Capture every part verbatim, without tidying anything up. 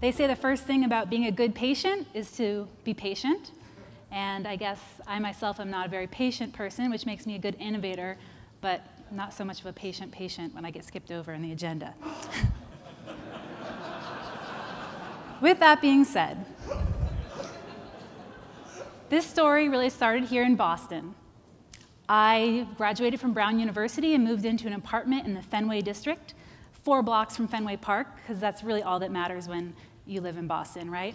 They say the first thing about being a good patient is to be patient. And I guess I myself am not a very patient person, which makes me a good innovator, but not so much of a patient patient when I get skipped over in the agenda. With that being said, this story really started here in Boston. I graduated from Brown University and moved into an apartment in the Fenway District, four blocks from Fenway Park, because that's really all that matters when you live in Boston, right?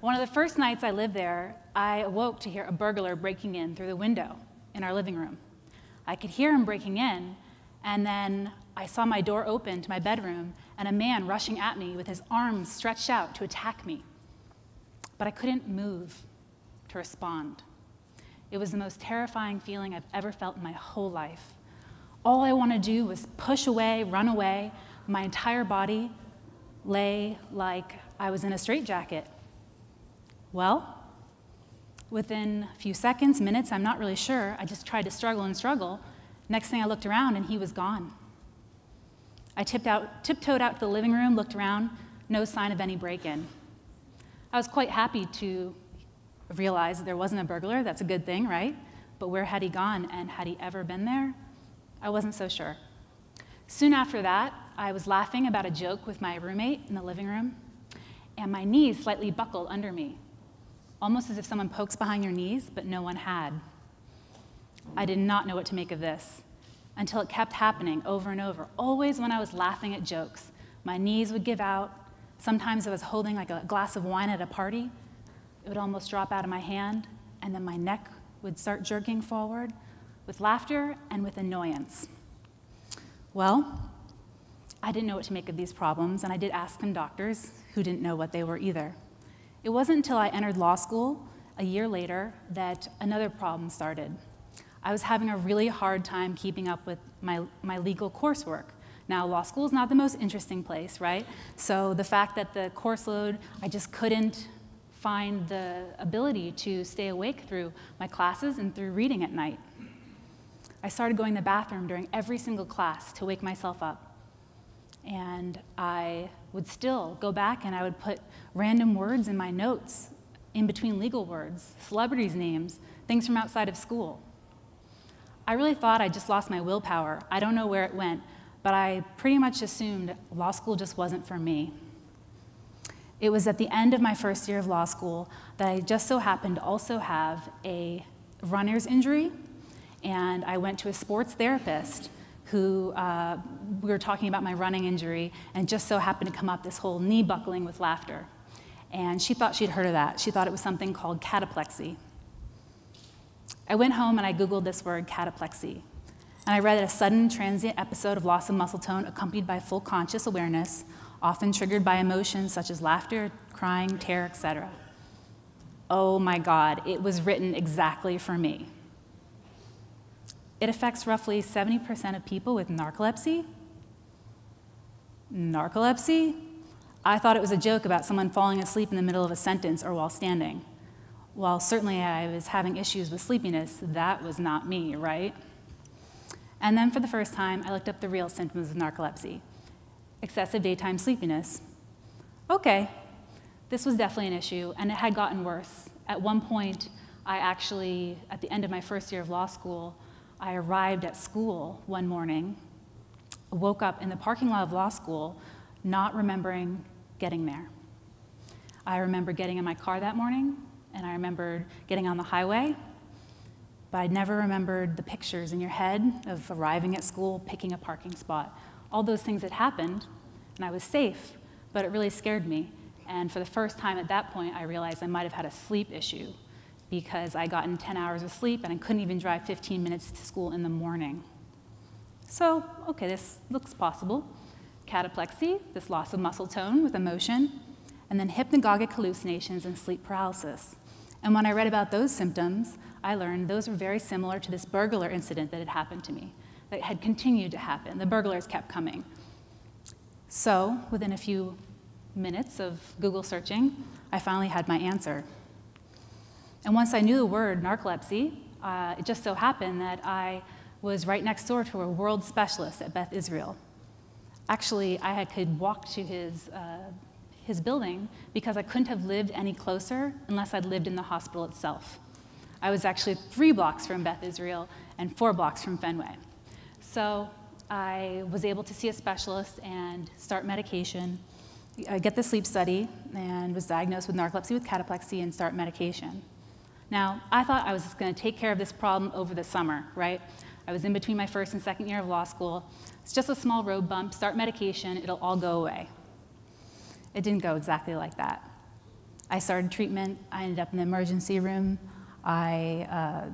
One of the first nights I lived there, I awoke to hear a burglar breaking in through the window in our living room. I could hear him breaking in, and then I saw my door open to my bedroom and a man rushing at me with his arms stretched out to attack me. But I couldn't move to respond. It was the most terrifying feeling I've ever felt in my whole life. All I wanted to do was push away, run away. My entire body lay like I was in a straitjacket. Well, within a few seconds, minutes, I'm not really sure, I just tried to struggle and struggle. Next thing I looked around and he was gone. I tipped out, tiptoed out to the living room, looked around, no sign of any break-in. I was quite happy to realize that there wasn't a burglar, that's a good thing, right? But where had he gone and had he ever been there? I wasn't so sure. Soon after that, I was laughing about a joke with my roommate in the living room, and my knees slightly buckled under me, almost as if someone pokes behind your knees, but no one had. I did not know what to make of this, until it kept happening over and over. Always when I was laughing at jokes, my knees would give out. Sometimes I was holding like a glass of wine at a party. It would almost drop out of my hand, and then my neck would start jerking forward with laughter and with annoyance. Well, I didn't know what to make of these problems, and I did ask some doctors who didn't know what they were either. It wasn't until I entered law school a year later that another problem started. I was having a really hard time keeping up with my, my legal coursework. Now, law school is not the most interesting place, right? So the fact that the course load, I just couldn't find the ability to stay awake through my classes and through reading at night. I started going to the bathroom during every single class to wake myself up. And I would still go back and I would put random words in my notes in between legal words, celebrities' names, things from outside of school. I really thought I just lost my willpower. I don't know where it went, but I pretty much assumed law school just wasn't for me. It was at the end of my first year of law school that I just so happened to also have a runner's injury, and I went to a sports therapist who, uh, we were talking about my running injury, and just so happened to come up this whole knee buckling with laughter. And she thought she'd heard of that. She thought it was something called cataplexy. I went home and I Googled this word, cataplexy. And I read that a sudden transient episode of loss of muscle tone accompanied by full conscious awareness, often triggered by emotions such as laughter, crying, terror, et cetera. Oh my God, it was written exactly for me. It affects roughly seventy percent of people with narcolepsy. Narcolepsy? I thought it was a joke about someone falling asleep in the middle of a sentence or while standing. While certainly I was having issues with sleepiness, that was not me, right? And then for the first time, I looked up the real symptoms of narcolepsy. Excessive daytime sleepiness. Okay, this was definitely an issue, and it had gotten worse. At one point, I actually, at the end of my first year of law school, I arrived at school one morning, woke up in the parking lot of law school, not remembering getting there. I remember getting in my car that morning, and I remembered getting on the highway, but I never remembered the pictures in your head of arriving at school, picking a parking spot. All those things had happened, and I was safe, but it really scared me. And for the first time at that point, I realized I might have had a sleep issue because I gotten ten hours of sleep and I couldn't even drive fifteen minutes to school in the morning. So, okay, this looks possible. Cataplexy, this loss of muscle tone with emotion, and then hypnagogic hallucinations and sleep paralysis. And when I read about those symptoms, I learned those were very similar to this burglar incident that had happened to me, that had continued to happen. The burglars kept coming. So within a few minutes of Google searching, I finally had my answer. And once I knew the word narcolepsy, uh, it just so happened that I was right next door to a world specialist at Beth Israel. Actually, I could walk to his, uh, his building because I couldn't have lived any closer unless I'd lived in the hospital itself. I was actually three blocks from Beth Israel and four blocks from Fenway. So I was able to see a specialist and start medication, I get the sleep study, and was diagnosed with narcolepsy with cataplexy and start medication. Now, I thought I was just going to take care of this problem over the summer, right? I was in between my first and second year of law school. It's just a small road bump, start medication, it'll all go away. It didn't go exactly like that. I started treatment. I ended up in the emergency room. I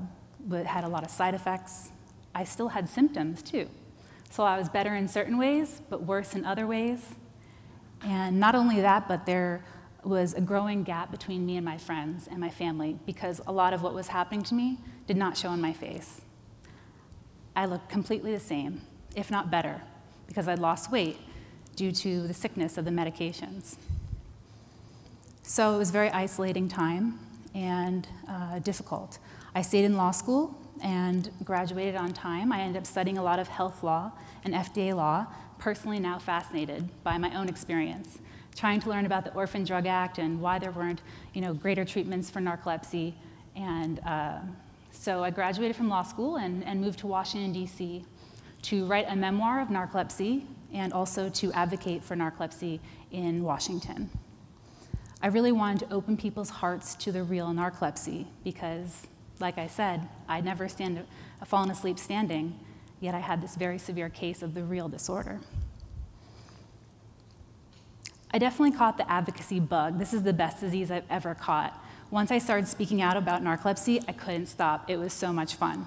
uh, had a lot of side effects. I still had symptoms, too. So I was better in certain ways, but worse in other ways. And not only that, but there was a growing gap between me and my friends and my family, because a lot of what was happening to me did not show on my face. I looked completely the same, if not better, because I'd lost weight due to the sickness of the medications. So it was a very isolating time and uh, difficult. I stayed in law school and graduated on time. I ended up studying a lot of health law and F D A law, personally now fascinated by my own experience, trying to learn about the Orphan Drug Act and why there weren't you know, greater treatments for narcolepsy. And uh, so I graduated from law school and, and moved to Washington, D C to write a memoir of narcolepsy and also to advocate for narcolepsy in Washington. I really wanted to open people's hearts to the real narcolepsy because, like I said, I'd never stand, fallen asleep standing, yet I had this very severe case of the real disorder. I definitely caught the advocacy bug. This is the best disease I've ever caught. Once I started speaking out about narcolepsy, I couldn't stop. It was so much fun.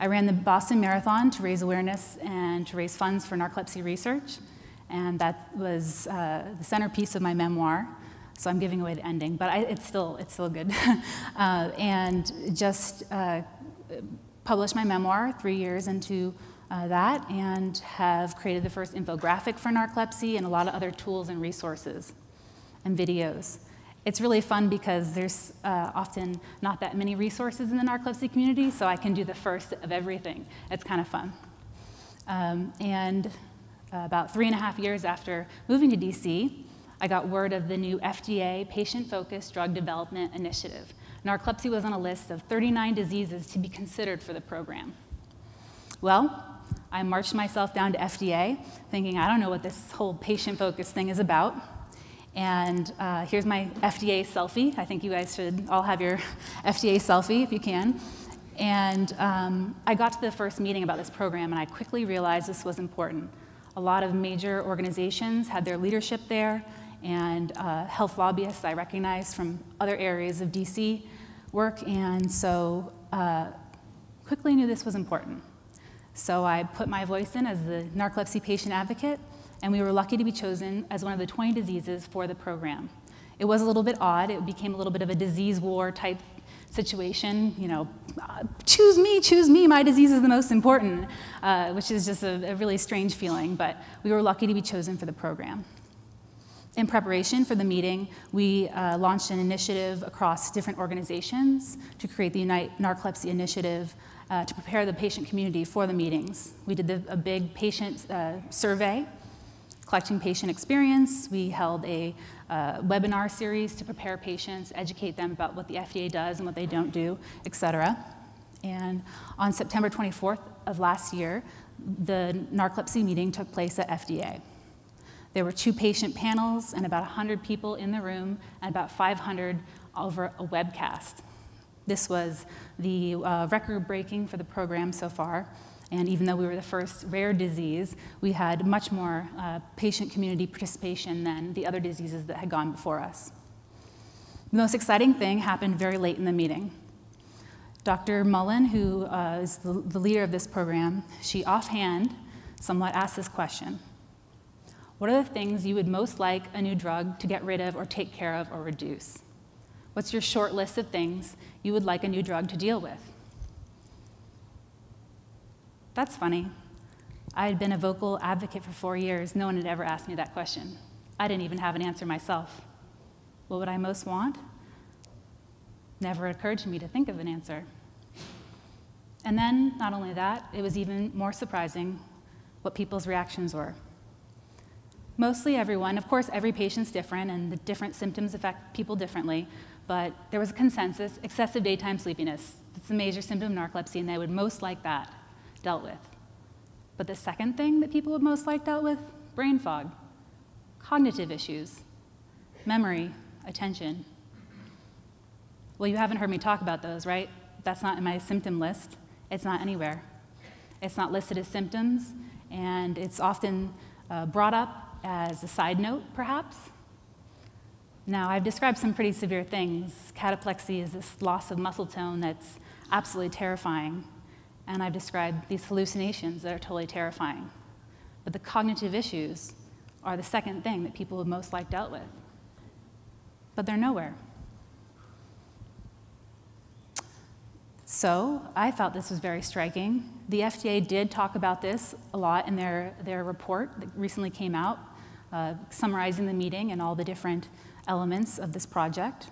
I ran the Boston Marathon to raise awareness and to raise funds for narcolepsy research, and that was uh, the centerpiece of my memoir. So I'm giving away the ending, but I, it's, still, it's still good. uh, and just uh, published my memoir three years into uh, that, and have created the first infographic for narcolepsy and a lot of other tools and resources and videos. It's really fun because there's uh, often not that many resources in the narcolepsy community, so I can do the first of everything. It's kind of fun. Um, and about three and a half years after moving to D C, I got word of the new F D A patient-focused drug development initiative. Narcolepsy was on a list of thirty-nine diseases to be considered for the program. Well, I marched myself down to F D A thinking, I don't know what this whole patient-focused thing is about. And uh, here's my F D A selfie. I think you guys should all have your F D A selfie if you can. And um, I got to the first meeting about this program, and I quickly realized this was important. A lot of major organizations had their leadership there, and uh, health lobbyists I recognized from other areas of D C work, and so uh, quickly knew this was important. So I put my voice in as the narcolepsy patient advocate, and we were lucky to be chosen as one of the twenty diseases for the program. It was a little bit odd. It became a little bit of a disease war type situation, you know, choose me, choose me, my disease is the most important, uh, which is just a, a really strange feeling, but we were lucky to be chosen for the program. In preparation for the meeting, we uh, launched an initiative across different organizations to create the Unite Narcolepsy Initiative uh, to prepare the patient community for the meetings. We did the, a big patient uh, survey, collecting patient experience. We held a uh, webinar series to prepare patients, educate them about what the F D A does and what they don't do, et cetera. And on September twenty-fourth of last year, the narcolepsy meeting took place at F D A. There were two patient panels and about one hundred people in the room and about five hundred over a webcast. This was the uh, record breaking for the program so far. And even though we were the first rare disease, we had much more uh, patient community participation than the other diseases that had gone before us. The most exciting thing happened very late in the meeting. Doctor Mullen, who uh, is the, the leader of this program, she offhand somewhat asked this question. What are the things you would most like a new drug to get rid of or take care of or reduce? What's your short list of things you would like a new drug to deal with? That's funny. I had been a vocal advocate for four years. No one had ever asked me that question. I didn't even have an answer myself. What would I most want? Never occurred to me to think of an answer. And then, not only that, it was even more surprising what people's reactions were. mostly everyone. Of course, every patient's different, and the different symptoms affect people differently. But there was a consensus, excessive daytime sleepiness. It's a major symptom of narcolepsy, and they would most like that dealt with. But the second thing that people would most like dealt with, brain fog, cognitive issues, memory, attention. Well, you haven't heard me talk about those, right? That's not in my symptom list. It's not anywhere. It's not listed as symptoms, and it's often uh, brought up as a side note, perhaps. Now, I've described some pretty severe things. Cataplexy is this loss of muscle tone that's absolutely terrifying. And I've described these hallucinations that are totally terrifying. But the cognitive issues are the second thing that people would most like dealt with. But they're nowhere. So I thought this was very striking. The F D A did talk about this a lot in their, their report that recently came out, uh, summarizing the meeting and all the different elements of this project.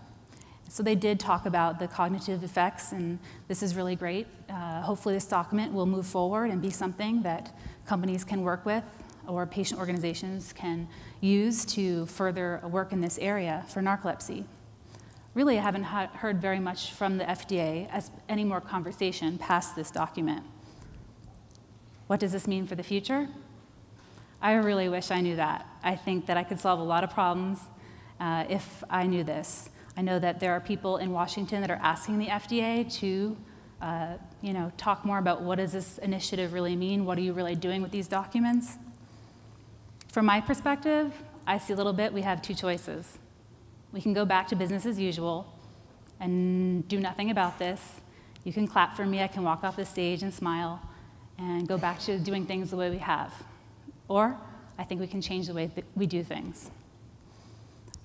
So they did talk about the cognitive effects, and this is really great. Uh, hopefully this document will move forward and be something that companies can work with or patient organizations can use to further work in this area for narcolepsy. Really, I haven't heard very much from the F D A as any more conversation past this document. What does this mean for the future? I really wish I knew that. I think that I could solve a lot of problems uh, if I knew this. I know that there are people in Washington that are asking the F D A to uh, you know, talk more about what does this initiative really mean? What are you really doing with these documents? From my perspective, I see a little bit we have two choices. We can go back to business as usual and do nothing about this. You can clap for me, I can walk off the stage and smile and go back to doing things the way we have. Or I think we can change the way that we do things.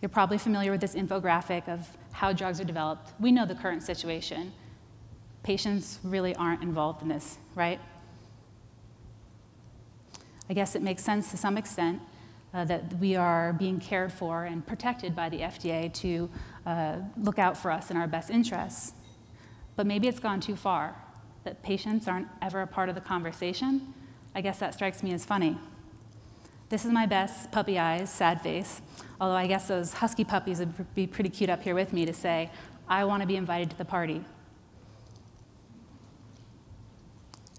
You're probably familiar with this infographic of how drugs are developed. We know the current situation. Patients really aren't involved in this, right? I guess it makes sense to some extent Uh, that we are being cared for and protected by the F D A to uh, look out for us in our best interests. But maybe it's gone too far, that patients aren't ever a part of the conversation. I guess that strikes me as funny. This is my best puppy eyes, sad face, although I guess those husky puppies would be pretty cute up here with me to say, I want to be invited to the party.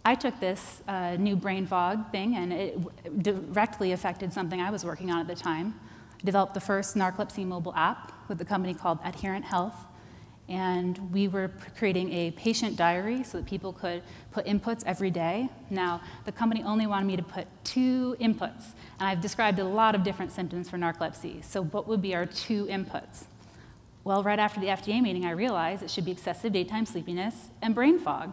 I took this uh, new brain fog thing, and it directly affected something I was working on at the time. I developed the first narcolepsy mobile app with a company called Adherent Health, and we were creating a patient diary so that people could put inputs every day. Now, the company only wanted me to put two inputs, and I've described a lot of different symptoms for narcolepsy. So what would be our two inputs? Well, right after the F D A meeting, I realized it should be excessive daytime sleepiness and brain fog.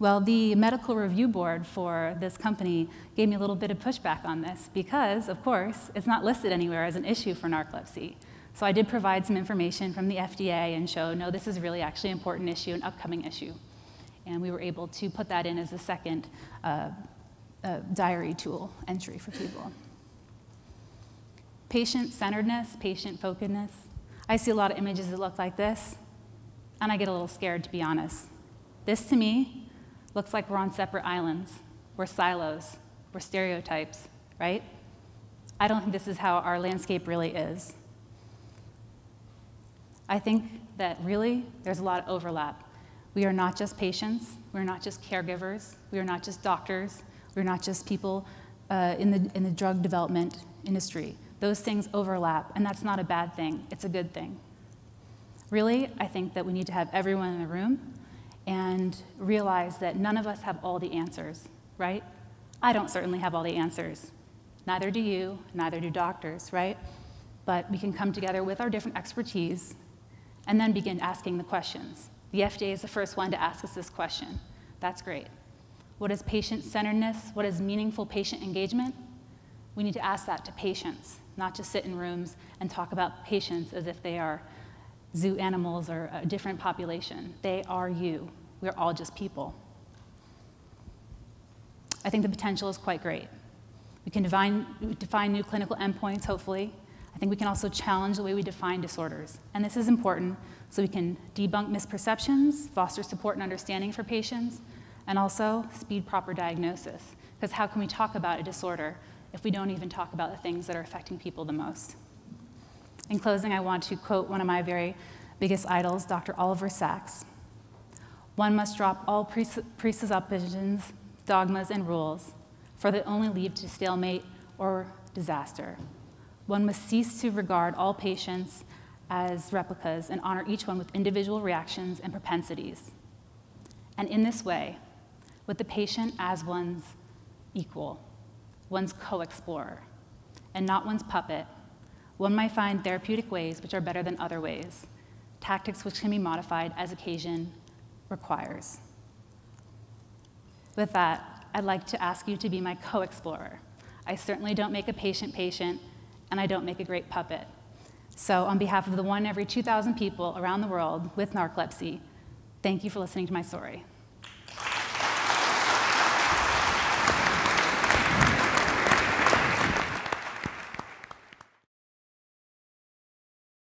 Well, the medical review board for this company gave me a little bit of pushback on this because, of course, it's not listed anywhere as an issue for narcolepsy. So I did provide some information from the F D A and show, no, this is really actually an important issue, an upcoming issue. And we were able to put that in as a second uh, uh, diary tool entry for people. Patient-centeredness, patient-focusedness. I see a lot of images that look like this, and I get a little scared, to be honest. This, to me, looks like we're on separate islands. We're silos. We're stereotypes, right? I don't think this is how our landscape really is. I think that really there's a lot of overlap. We are not just patients. We're not just caregivers. We are not just doctors. We're not just people uh, in, the, in the drug development industry. Those things overlap, and that's not a bad thing. It's a good thing. Really, I think that we need to have everyone in the room and realize that none of us have all the answers, right? I don't certainly have all the answers. Neither do you, neither do doctors, right? But we can come together with our different expertise and then begin asking the questions. The F D A is the first one to ask us this question. That's great. What is patient-centeredness? What is meaningful patient engagement? We need to ask that to patients, not just sit in rooms and talk about patients as if they are zoo animals are a different population. They are you. We're all just people. I think the potential is quite great. We can define, define new clinical endpoints, hopefully. I think we can also challenge the way we define disorders. And this is important so we can debunk misperceptions, foster support and understanding for patients, and also speed proper diagnosis. Because how can we talk about a disorder if we don't even talk about the things that are affecting people the most. In closing, I want to quote one of my very biggest idols, Doctor Oliver Sacks. "One must drop all presuppositions, dogmas, and rules, for they only lead to stalemate or disaster. One must cease to regard all patients as replicas and honor each one with individual reactions and propensities. And in this way, with the patient as one's equal, one's co-explorer, and not one's puppet, one might find therapeutic ways which are better than other ways, tactics which can be modified as occasion requires." With that, I'd like to ask you to be my co-explorer. I certainly don't make a patient patient, and I don't make a great puppet. So on behalf of the one every two thousand people around the world with narcolepsy, thank you for listening to my story.